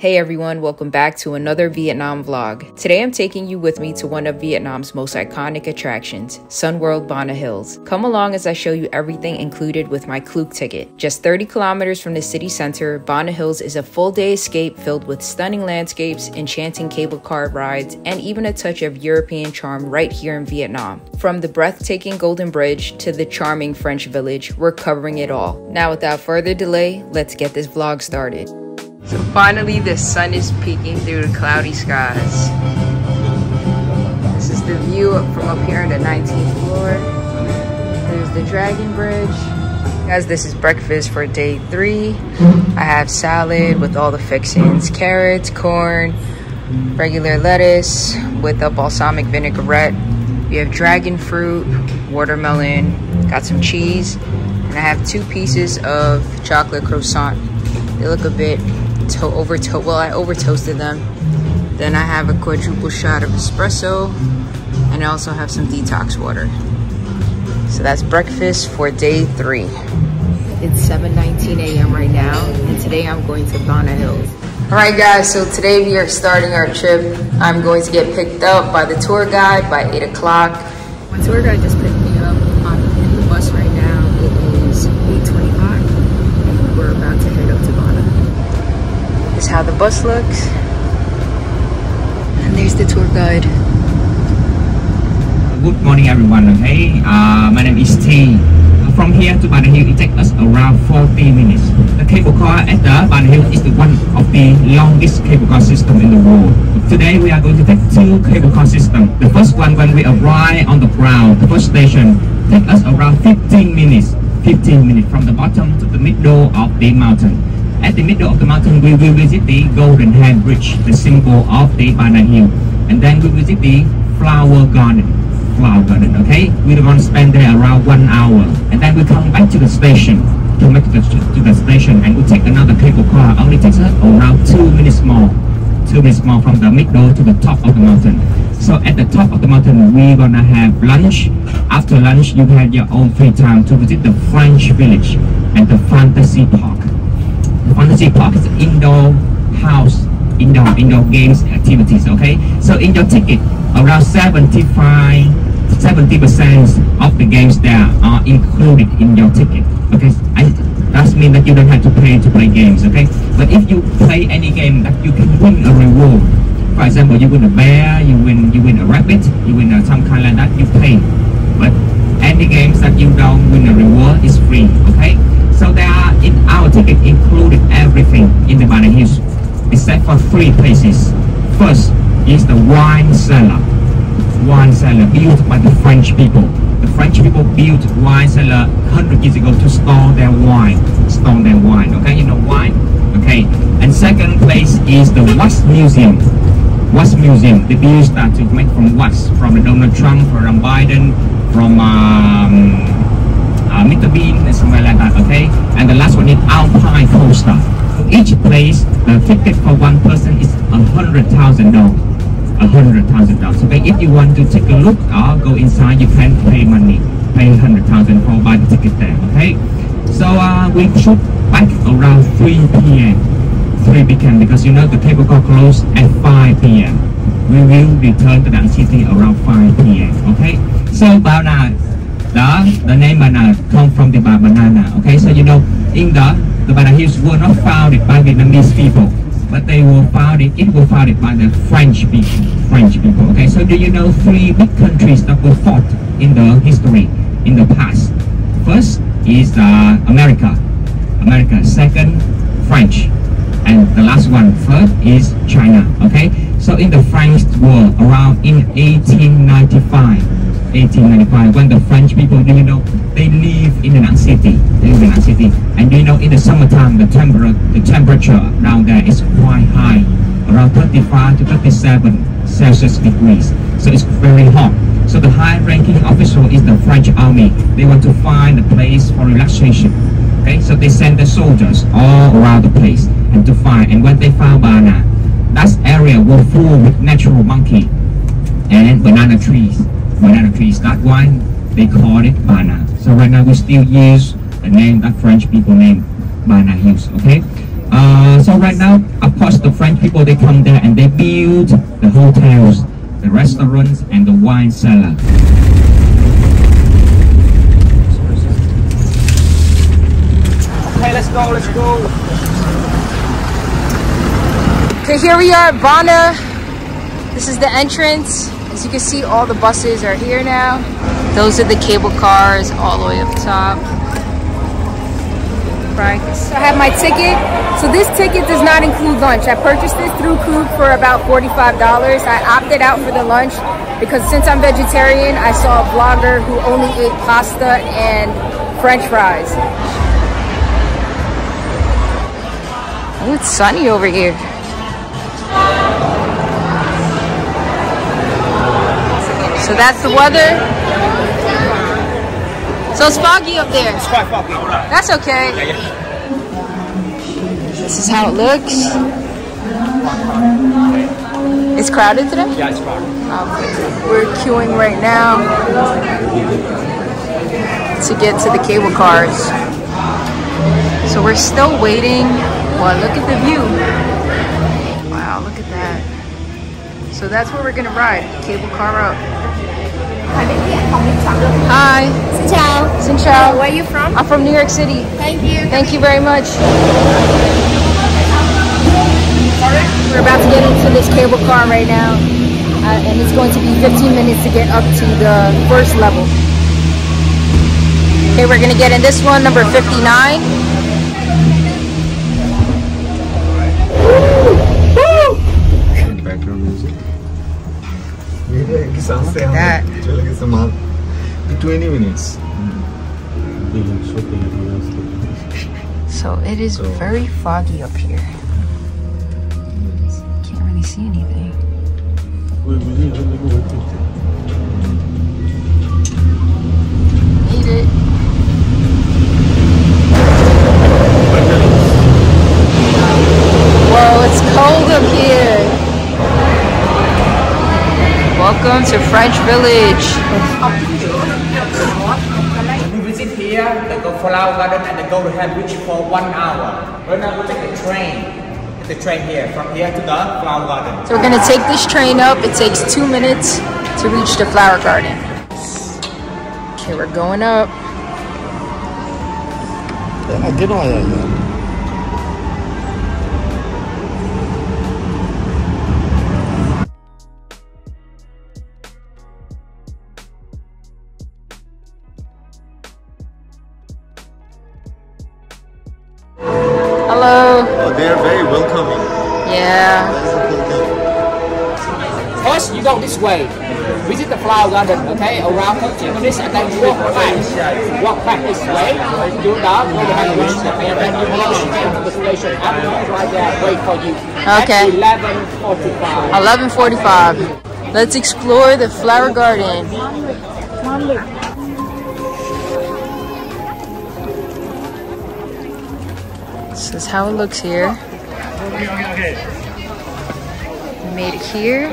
Hey everyone, welcome back to another Vietnam vlog. Today I'm taking you with me to one of Vietnam's most iconic attractions, Sun World Ba Na Hills. Come along as I show you everything included with my Klook ticket. Just 30 kilometers from the city center, Ba Na Hills is a full-day escape filled with stunning landscapes, enchanting cable car rides, and even a touch of European charm right here in Vietnam. From the breathtaking Golden Bridge to the charming French village, we're covering it all. Now without further delay, let's get this vlog started. So finally the sun is peeking through the cloudy skies. This is the view from up here on the 19th floor. There's the Dragon Bridge. Guys, this is breakfast for day 3. I have salad with all the fixings, carrots, corn, regular lettuce with a balsamic vinaigrette. We have dragon fruit, watermelon, got some cheese, and I have 2 pieces of chocolate croissant. They look a bit I over toasted them. Then I have a quadruple shot of espresso, and I also have some detox water. So that's breakfast for day 3. It's 7:19 a.m. right now, and today I'm going to Ba Na Hills. All right guys, so today we are starting our trip. I'm going to get picked up by the tour guide by 8 o'clock. My tour guide just picked me up on the bus right now. It is 8:25, and we're about to head up to Ba Na. This is how the bus looks, and there's the tour guide. Good morning everyone, okay? My name is T. From here to Ba Na Hills, it takes us around 40 minutes. The cable car at the Ba Na Hills is the one of the longest cable car system in the world. Today we are going to take 2 cable car systems. The first one, when we arrive on the ground, the first station, takes us around 15 minutes. 15 minutes from the bottom to the middle of the mountain. At the middle of the mountain, we will visit the Golden Bridge, the symbol of the Ba Na Hills. And then we visit the flower garden, okay? We want to spend there around 1 hour. And then we come back to the station, and we take another cable car. Only takes us around 2 minutes more. 2 minutes more from the middle to the top of the mountain. So at the top of the mountain, we're gonna have lunch. After lunch, you have your own free time to visit the French village and the Fantasy Park. Fantasy Park is an indoor house, indoor games activities, okay? So in your ticket, around 70% of the games there are included in your ticket, okay? That means that you don't have to pay to play games, okay? But if you play any game that you can win a reward, for example, you win a bear, you win a rabbit, you win some kind like that, you pay. But any games that you don't win a reward is free, okay? So there are, in our ticket, included everything in the Ba Na Hills, except for 3 places. First is the wine cellar. Wine cellar built by the French people. The French people built wine cellar 100 years ago to store their wine. Okay, you know wine? Okay. And second place is the Wax Museum. Wax Museum, the build started to make from wax, from Donald Trump, from Biden, from Mr. Bean and somewhere like that, okay? And the last one is Alpine Coaster. For each place, the ticket for one person is $100,000. $100,000. So if you want to take a look or go inside, you can pay money. Pay $100,000 for buy the ticket there, okay? So we should back around 3 p.m. 3 p.m. because you know the cable car closed at 5 p.m. We will return to the city around 5 p.m. okay? So Ba Na, the name Ba Na comes from the banana, okay? So you know, in the Ba Na Hills were not founded by Vietnamese people, but they were founded, by the French people, okay? So do you know 3 big countries that were fought in the history, in the past? First is America, second, French, and the last one, third, is China, okay? So in the French war, around in 1895, when the French people, do you know, they live in the city, and you know, in the summertime, the temperature down there is quite high, around 35 to 37 Celsius degrees, so it's very hot. So the high-ranking official is the French army. They want to find a place for relaxation, okay? So they send the soldiers all around the place and to find, and when they found Ba Na, that area was full with natural monkey and banana trees. That's why they call it Ba Na. So right now we still use the name that French people named Ba Na Hills, okay? So right now, of course, the French people, they come there and they build the hotels, the restaurants, and the wine cellar. Okay, let's go, let's go. Okay, here we are at Ba Na. This is the entrance. As you can see, all the buses are here now. Those are the cable cars all the way up top. Right. So I have my ticket. So this ticket does not include lunch. I purchased this through Klook for about $45. I opted out for the lunch because since I'm vegetarian, I saw a blogger who only ate pasta and French fries. Oh, it's sunny over here. So that's the weather. So it's foggy up there. It's quite foggy. That's okay. Yeah, yeah. This is how it looks. It's crowded today? Yeah, it's crowded. We're queuing right now to get to the cable cars. So we're still waiting. Well, look at the view. Wow, look at that. So that's where we're going to ride. Cable car up. Hi. Xin chào. Xin chào. Where are you from? I'm from New York City. Thank you. Thank you very much. We're about to get into this cable car right now, and it's going to be 15 minutes to get up to the first level. Okay, we're going to get in this one, number 59. Woo! Background music. Look at that. 20 minutes. So it is very foggy up here. Can't really see anything. Made it. Whoa, it's cold up here. Welcome to French Village. Here, the flower garden and the Golden Bridge for 1 hour. Right now, we'll take a train. The train here, from here to the flower garden. So we're gonna take this train up. It takes 2 minutes to reach the flower garden. Okay, we're going up. I did all that, man. Way. Visit the flower garden, okay, around 15 minutes and then walk back this way, do that, go to the reach the and then you will the station after right there, wait for you. Okay. 11:45. 11:45. Let's explore the flower garden. This is how it looks here. We made it here.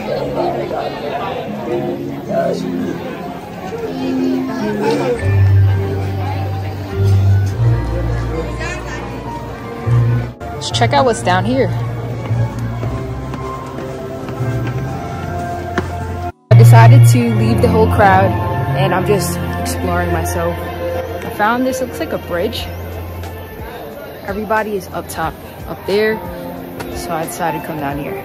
Let's check out what's down here. I decided to leave the whole crowd and I'm just exploring myself. I found this, looks like a bridge. Everybody is up top, up there. So I decided to come down here.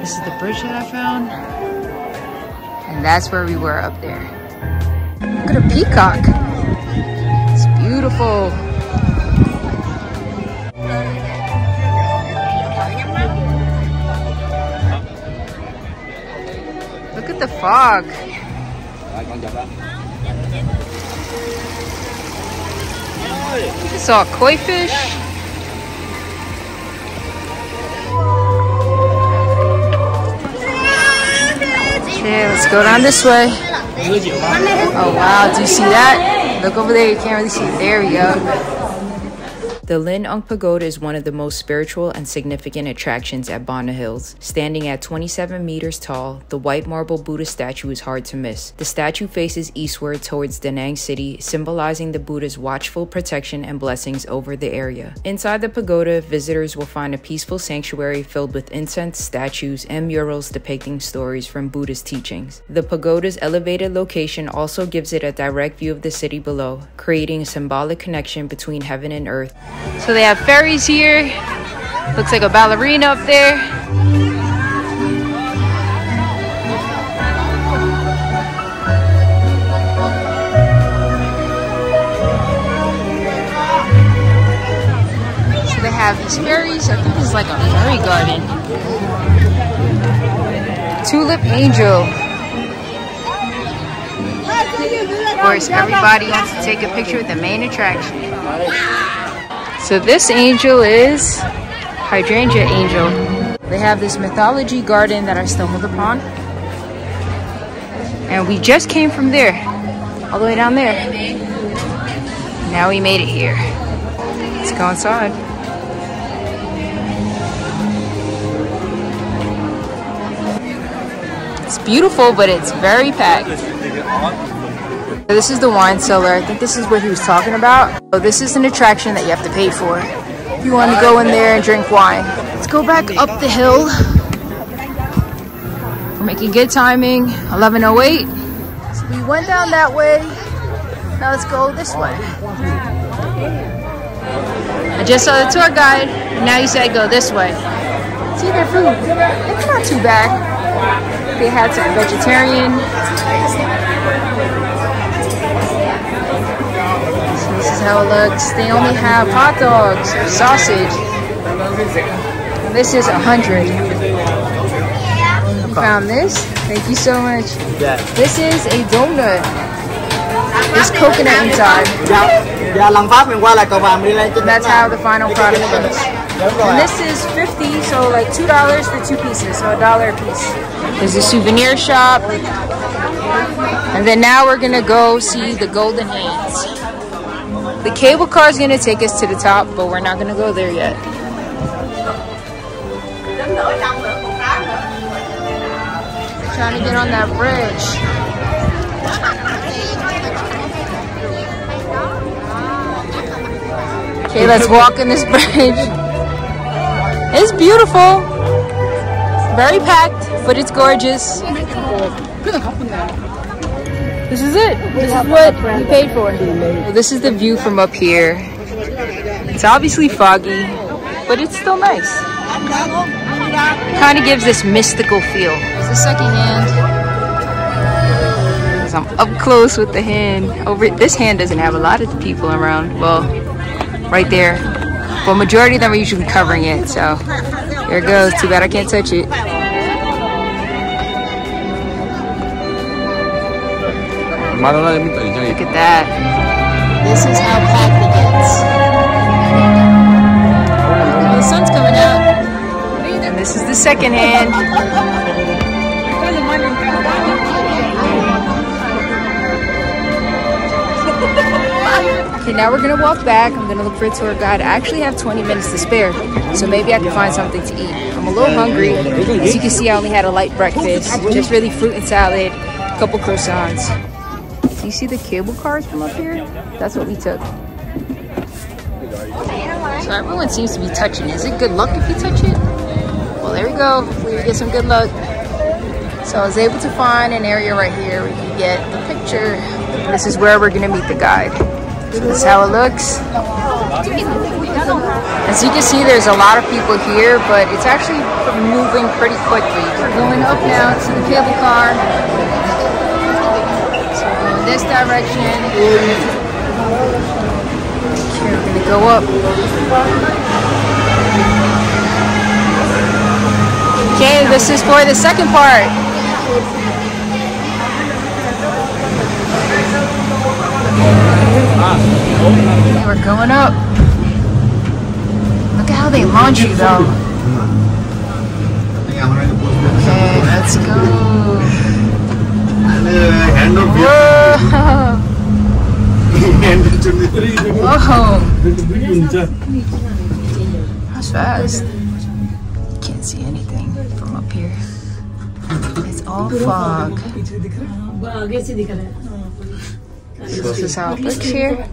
This is the bridge that I found. And that's where we were up there. Look at a peacock. It's beautiful. Look at the fog. I saw a koi fish. Okay, let's go down this way. Oh wow, do you see that? Look over there, you can't really see it. There we go. The Linh Ứng Pagoda is one of the most spiritual and significant attractions at Ba Na Hills. Standing at 27 meters tall, the white marble Buddha statue is hard to miss. The statue faces eastward towards Da Nang city, symbolizing the Buddha's watchful protection and blessings over the area. Inside the pagoda, visitors will find a peaceful sanctuary filled with incense, statues, and murals depicting stories from Buddhist teachings. The pagoda's elevated location also gives it a direct view of the city below, creating a symbolic connection between heaven and earth. So they have ferries here. Looks like a ballerina up there. So they have these ferries. I think this is like a fairy garden. Tulip Angel. Of course, everybody wants to take a picture with the main attraction. So this angel is Hydrangea Angel. They have this mythology garden that I stumbled upon. And we just came from there, all the way down there. Now we made it here. Let's go inside. It's beautiful, but it's very packed. This is the wine cellar. I think this is what he was talking about. So this is an attraction that you have to pay for if you want to go in there and drink wine. Let's go back up the hill. We're making good timing. 11:08. So we went down that way. Now let's go this way. I just saw the tour guide. Now he said go this way. See their food. It's not too bad. They had some vegetarian. This is how it looks. They only have hot dogs, sausage. This is 100. You found this? Thank you so much. This is a donut. There's coconut inside. And that's how the final product looks. And this is 50, so like $2 for 2 pieces, so $1 a piece. There's a souvenir shop. And then now we're gonna go see the Golden Hands. The cable car is going to take us to the top, but we're not going to go there yet. Trying to get on that bridge. Okay, let's walk in this bridge. It's beautiful. Very packed, but it's gorgeous. This is it. This is what we paid for. This is the view from up here. It's obviously foggy, but it's still nice. Kind of gives this mystical feel. It's the second hand. So I'm up close with the hand. Over this hand doesn't have a lot of people around. Well, right there. Well, majority of them are usually covering it. So there it goes. Too bad I can't touch it. Look at that. This is how packed it gets. The sun's coming out. And this is the second hand. Okay, now we're going to walk back. I'm going to look for a tour guide. I actually have 20 minutes to spare, so maybe I can find something to eat. I'm a little hungry. As you can see, I only had a light breakfast. Just really fruit and salad, a couple croissants. You see the cable cars from up here? That's what we took. So everyone seems to be touching. Is it good luck if you touch it? Well, there we go. Hopefully we get some good luck. So I was able to find an area right here where you can get the picture. This is where we're gonna meet the guide. So this is how it looks. As you can see, there's a lot of people here, but it's actually moving pretty quickly. We're going up now to the cable car. This direction. We're gonna go up. Okay, this is for the second part. We're going up. Look at how they launch you though. Okay, let's go. Whoa. Whoa! That's fast. Can't see anything from up here. It's all fog. This is how it looks here.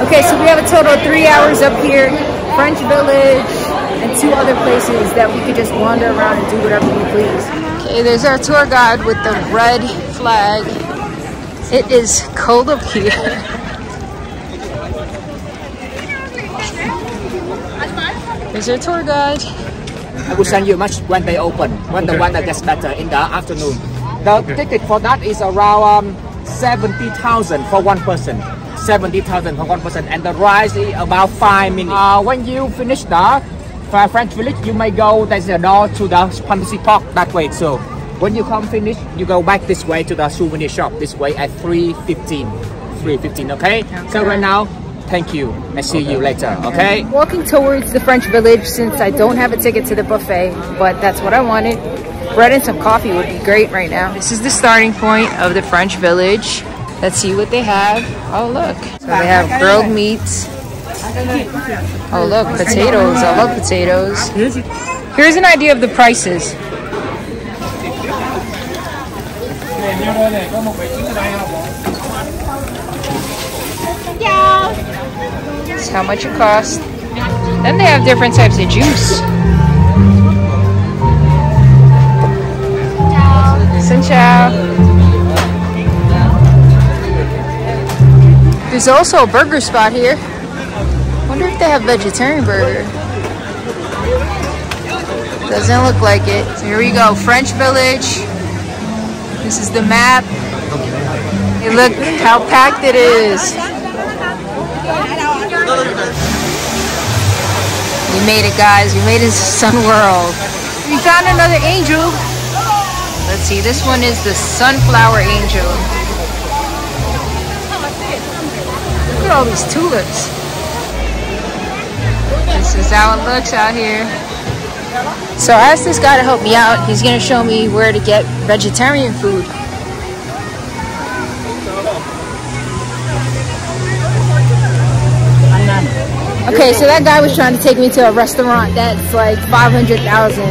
Okay, so we have a total of 3 hours up here, French Village, and 2 other places that we could just wander around and do whatever we please. Okay, there's our tour guide with the red flag. It is cold up here. There's our tour guide. I will send you much when they open, when the weather gets better in the afternoon. The ticket for that is around 70,000 for one person. 70,000 for 1%, and the ride is about 5 minutes. When you finish the French Village, you may go, there's a door to the Fantasy Park that way. So when you come finish, you go back this way to the souvenir shop, this way at 3:15, okay? So right now, thank you, and see you later, okay? Walking towards the French Village since I don't have a ticket to the buffet, but that's what I wanted. Bread and some coffee would be great right now. This is the starting point of the French Village. Let's see what they have. Oh, look. So they have grilled meats. Oh, look, potatoes. I love potatoes. Here's an idea of the prices. That's how much it costs. Then they have different types of juice. Xin chào. There's also a burger spot here. Wonder if they have vegetarian burger. Doesn't look like it. So here we go, French Village. This is the map. Hey, look how packed it is. We made it, guys. We made it to Sun World. We found another angel. Let's see, this one is the sunflower angel. Look at all these tulips. This is how it looks out here. So I asked this guy to help me out. He's gonna show me where to get vegetarian food. Okay, so that guy was trying to take me to a restaurant that's like 500,000.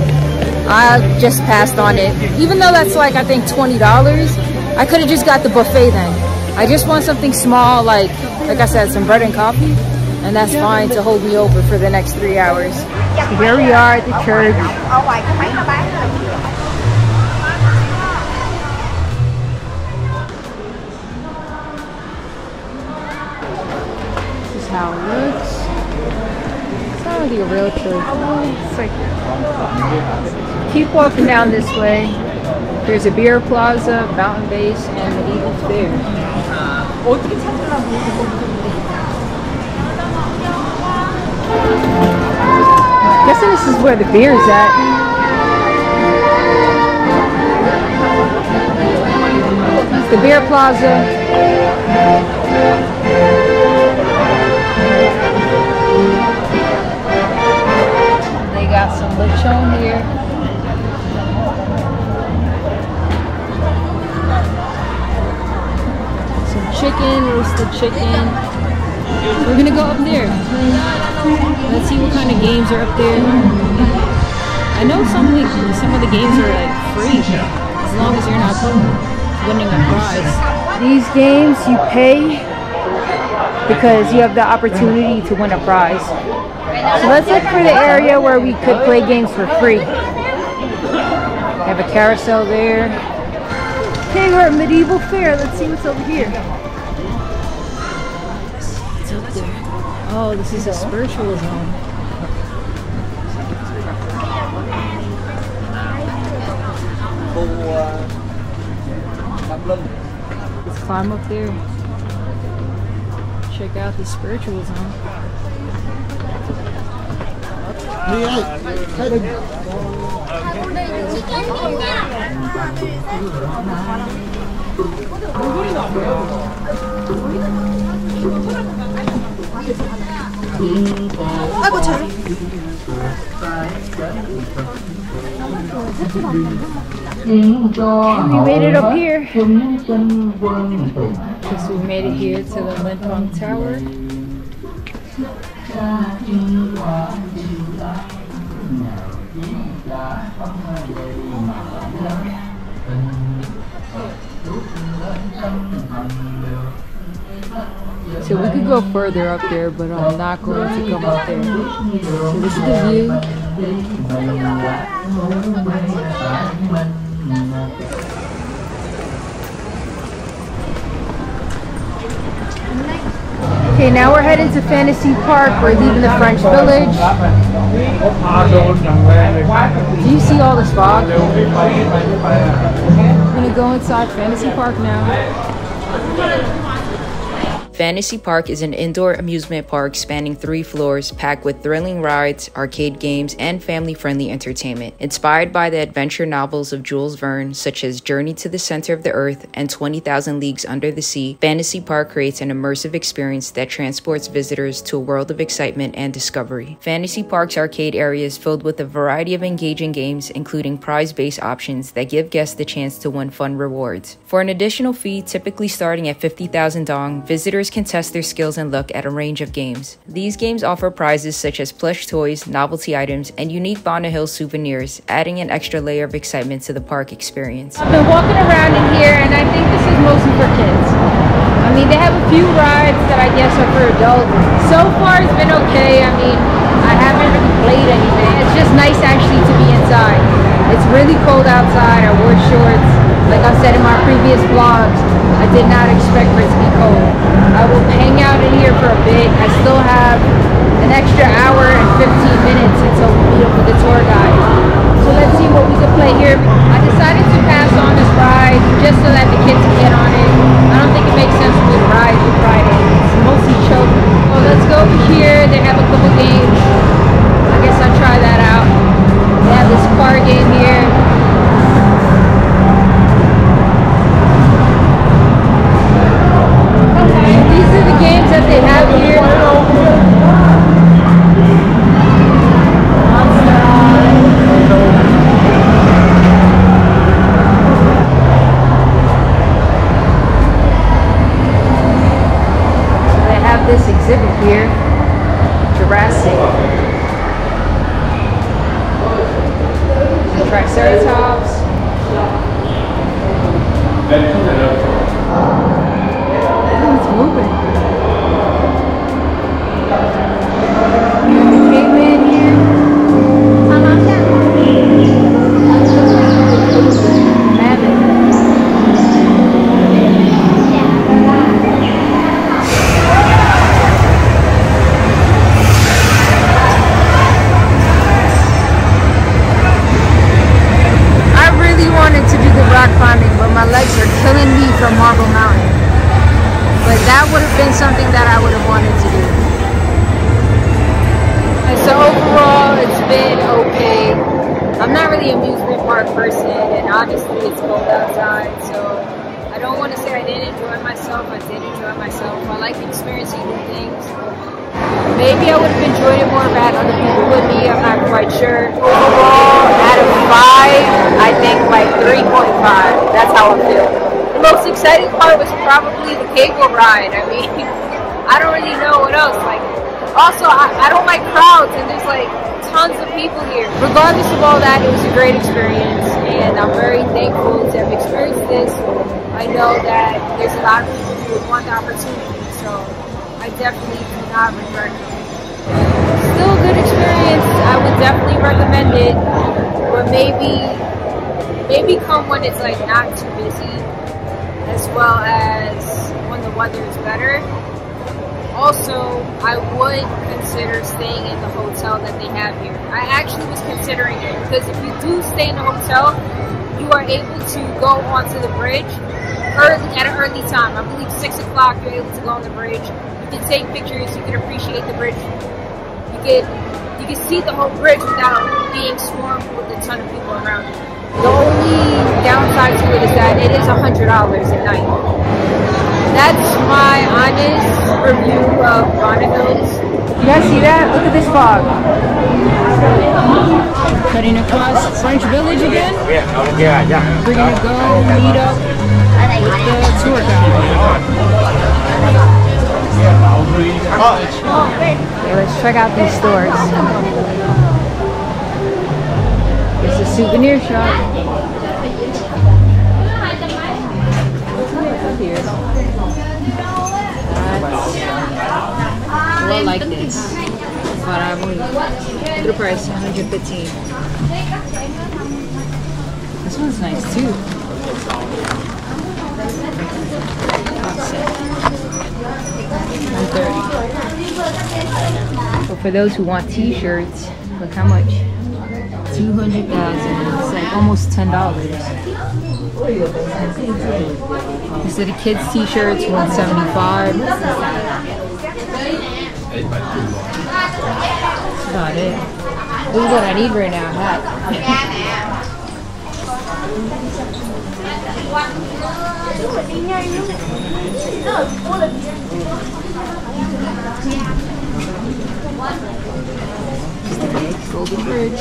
I just passed on it. Even though that's like, I think $20, I could have just got the buffet then. I just want something small, like I said, some bread and coffee, and that's fine to hold me over for the next 3 hours. Here we are at the church. This is how it looks. It's not really a real church. It's like, keep walking down this way. There's a beer plaza, mountain base, and the Eagles Bear. I'm guessing this is where the beer is at. It's the beer plaza. They got some lechon here. Chicken, roasted chicken. We're gonna go up there. Let's see what kind of games are up there. I know some of the games are like free as long as you're not winning a prize. These games you pay because you have the opportunity to win a prize. So let's look for the area where we could play games for free. They have a carousel there. Okay, we're at Medieval Fair. Let's see what's over here. Oh, this is a spiritual zone. Let's climb up there. Check out the spiritual zone. 아이고 잘. We made it up here. Because we made it here to the Linh Ứng Tower. So we could go further up there, but I'm not going to come up there. So this is the view. Okay, now we're headed to Fantasy Park. We're leaving the French village. Do you see all this fog? I'm gonna go inside Fantasy Park now. Fantasy Park is an indoor amusement park spanning 3 floors, packed with thrilling rides, arcade games, and family-friendly entertainment. Inspired by the adventure novels of Jules Verne, such as Journey to the Center of the Earth and 20,000 Leagues Under the Sea, Fantasy Park creates an immersive experience that transports visitors to a world of excitement and discovery. Fantasy Park's arcade area is filled with a variety of engaging games, including prize-based options that give guests the chance to win fun rewards. For an additional fee, typically starting at 50,000 dong, visitors can test their skills and look at a range of games. These games offer prizes such as plush toys, novelty items, and unique Ba Na Hills souvenirs, adding an extra layer of excitement to the park experience. I've been walking around in here, and I think this is mostly for kids. I mean, they have a few rides that I guess are for adults. So far, it's been okay. I mean, I haven't really played anything. It's just nice actually to be inside. It's really cold outside. I wore shorts. Like I said in my previous vlogs, I did not expect for it to be cold. I will hang out in here for a bit. I still have an extra hour and 15 minutes until we meet up with the tour guide. So let's see what we can play here. I decided to pass on this ride just so that the kids can get on it. I don't think it makes sense for me to ride with Friday. It's mostly children. So let's go over here. They have a couple games. I guess I'll try that out. They have this car game here. You can see the whole bridge without being swarmed with a ton of people around you. The only downside to it is that it is $100 a night. That's my honest review of Hills. You guys see that? Look at this fog. Cutting across French Village again? Yeah. We're gonna go meet up with the tour guide. Okay, let's check out these stores. It's a souvenir shop. I don't like this, but I won't. The price, $115. This one's nice too. But for those who want t-shirts, look how much. 200,000. It's like almost $10. Instead of kids' t-shirts, 175. That's about it. This is what I need right now, hat. Golden Bridge.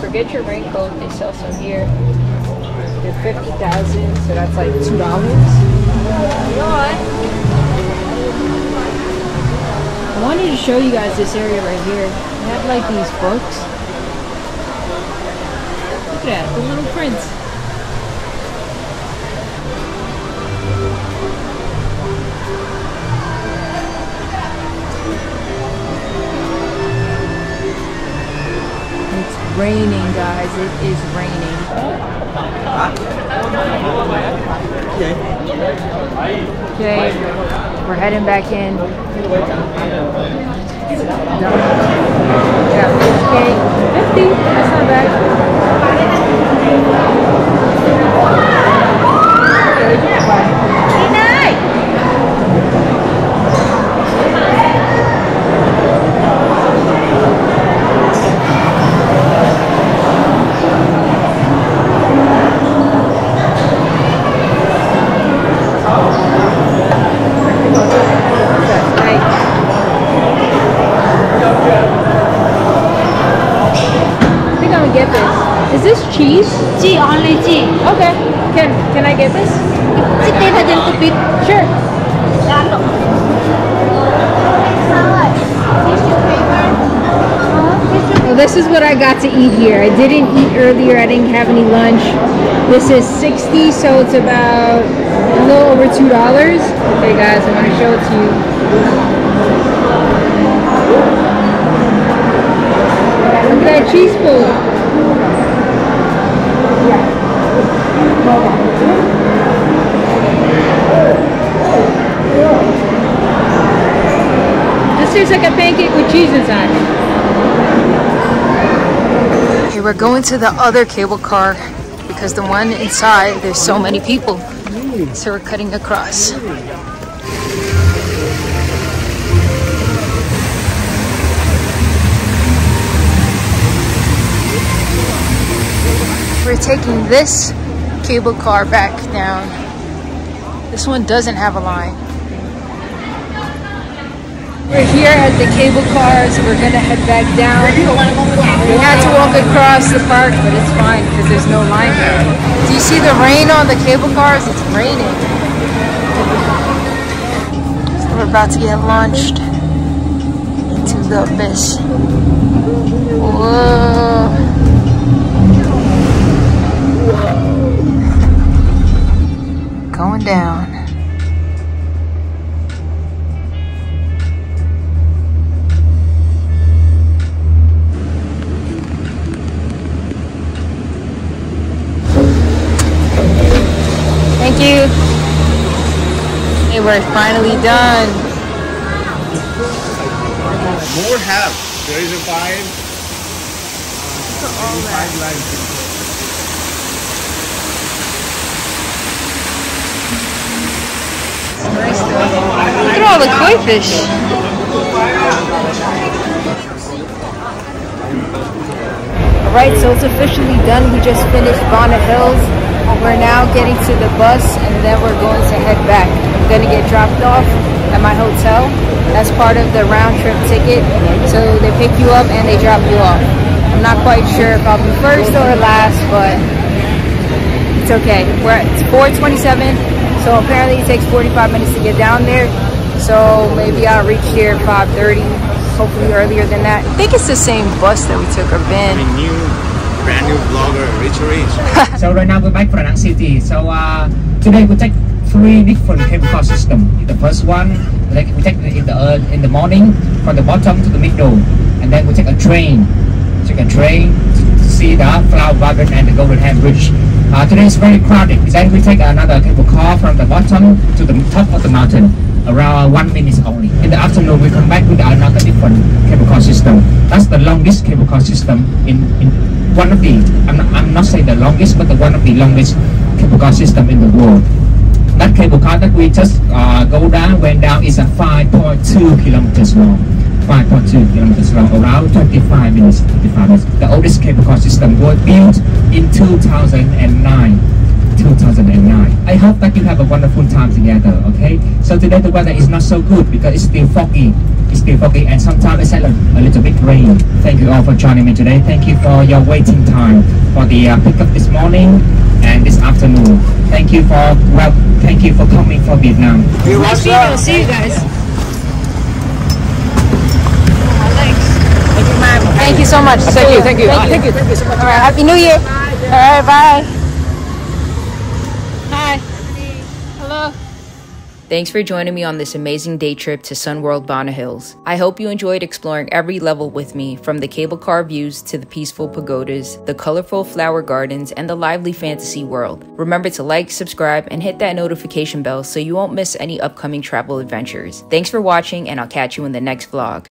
Forget your raincoat, they sell some here. They're 50,000, so that's like $2. I wanted to show you guys this area right here. They have like these books. Look at that, the little prince. Raining, guys, it is raining. Okay, we're heading back in. Yeah, okay, 50, that's not bad. Cheese? Tea, only tea. Okay. Can I get this? Sure. Well, this is what I got to eat here. I didn't eat earlier. I didn't have any lunch. This is 60, so it's about a little over $2. Okay, guys, I'm going to show it to you. Look at that cheese bowl. This tastes like a pancake with cheese inside. Okay, we're going to the other cable car because the one inside, there's so many people. So we're cutting across. We're taking this cable car back down. This one doesn't have a line. We're here at the cable cars. We're gonna head back down. We had to walk across the park, but it's fine because there's no line there. Do you see the rain on the cable cars? It's raining. So we're about to get launched into the abyss. Whoa. Going down. Thank you. Hey, we're finally done. More have. There is a five. Look at all the koi fish. Alright, so it's officially done. We just finished Ba Na Hills. We're now getting to the bus and then we're going to head back. I'm going to get dropped off at my hotel. That's part of the round trip ticket. So they pick you up and they drop you off. I'm not quite sure if I'll be first or last, but it's okay. It's 4:27, so apparently it takes 45 minutes to get down there. So maybe I'll reach here at 5:30, hopefully earlier than that. I think it's the same bus that we took, or van. My new, brand new vlogger, Richard Reese. So right now we're back from Da Nang City. So today we take 3 different chemical systems. The first one, like we take in the morning from the bottom to the middle. And then we take a train. Take a train to see the Flower Garden and the Golden Bridge. Today is very crowded. Then we take another cable car from the bottom to the top of the mountain. Around 1 minute only. In the afternoon, we come back with another different cable car system. That's the longest cable car system in one of the, I'm not saying the longest, but the one of the longest cable car system in the world. That cable car that we just went down is a 5.2 kilometers long. 5.2 kilometers long, around 25 minutes, 35 minutes. The oldest cable car system was built in 2009. I hope that you have a wonderful time together, okay? So today the weather is not so good because it's still foggy. It's still foggy and sometimes it's a little bit rain. Thank you all for joining me today. Thank you for your waiting time for the pickup this morning and this afternoon. Thank you for, well, thank you for coming from Vietnam. Nice video, see you guys. Thank you so much. Thank you. Thank you so much. All right, Happy New Year. Bye, yeah. All right, bye. Hi. Hello. Thanks for joining me on this amazing day trip to Sun World Ba Na Hills. I hope you enjoyed exploring every level with me, from the cable car views to the peaceful pagodas, the colorful flower gardens, and the lively fantasy world. Remember to like, subscribe, and hit that notification bell so you won't miss any upcoming travel adventures. Thanks for watching, and I'll catch you in the next vlog.